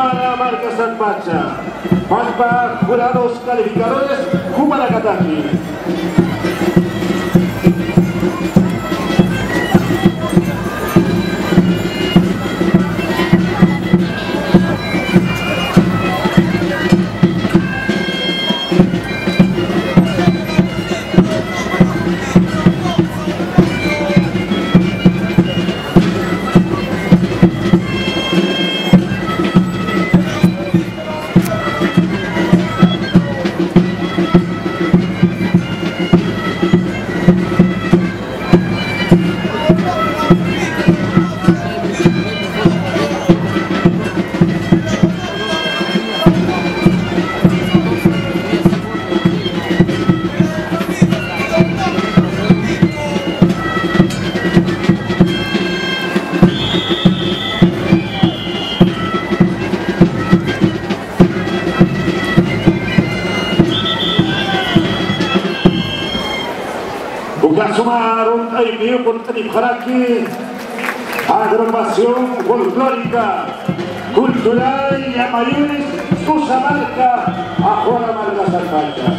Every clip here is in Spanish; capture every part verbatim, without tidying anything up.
para la marca Sanpacha. Marca jurados calificadores, Kuma Nakataki. Sumaron el mío por Taniparaki, agrupación folclórica, cultural y a mayores, Suspacha, a Juan Amarga Sanpacha.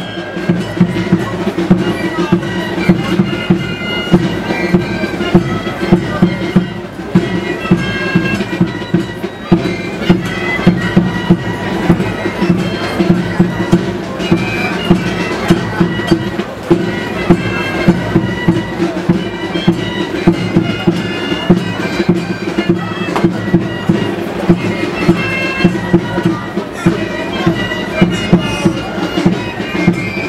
Thank you.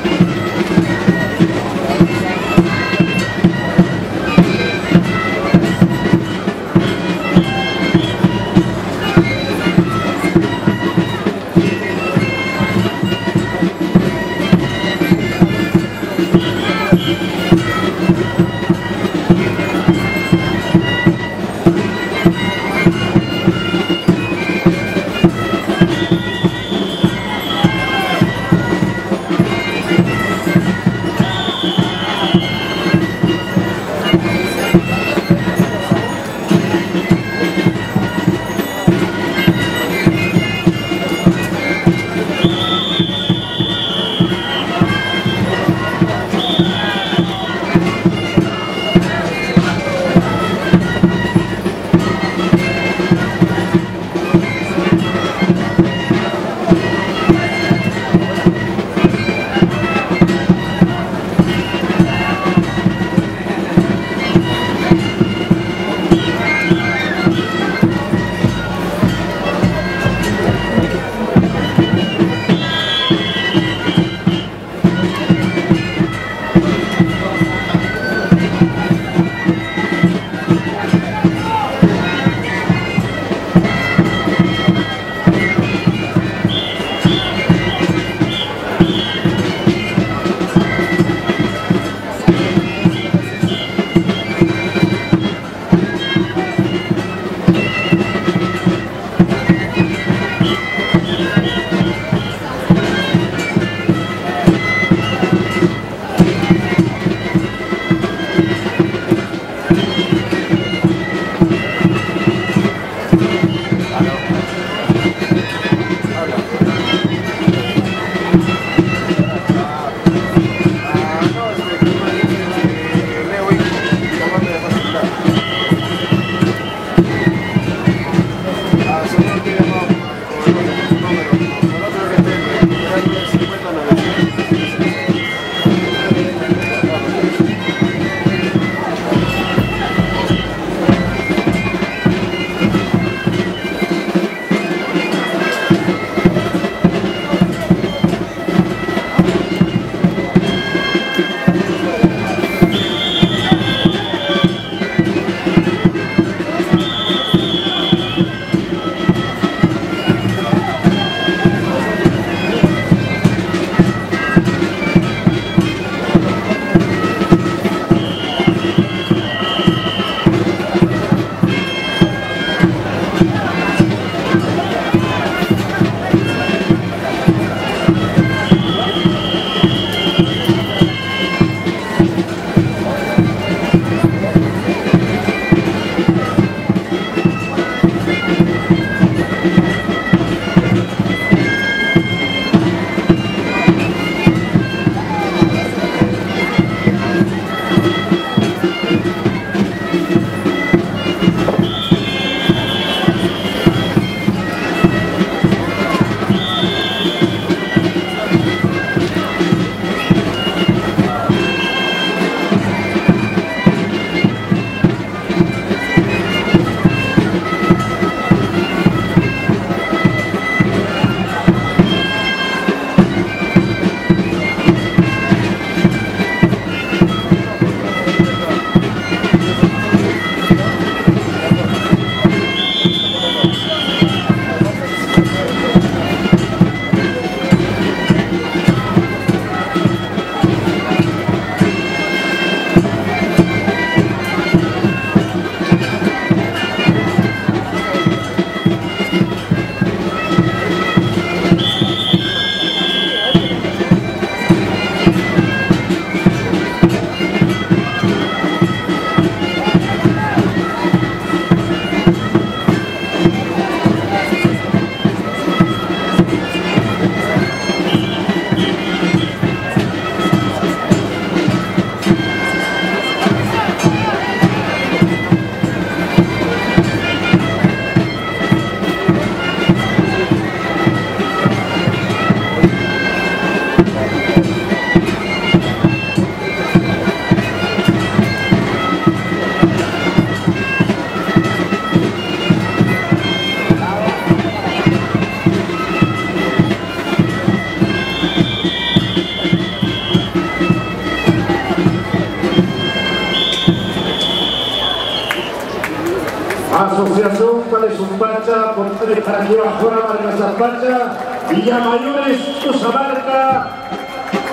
asociación para el Suspacha, por tres para que bajara para la Sanpacha, Villamayores, Suspacha,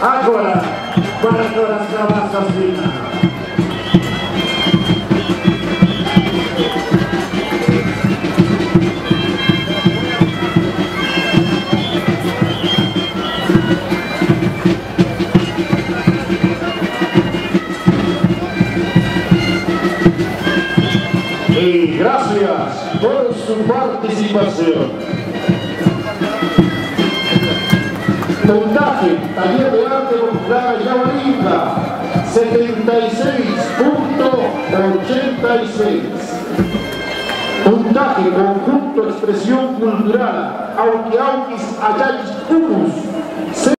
Ágora, para la asesina. Y gracias por su participación. Puntaje, taller de arte popular Yabarinda, setenta y seis punto ochenta y seis. Puntaje, conjunto expresión cultural, Auki Aukis Ayalis Cumus.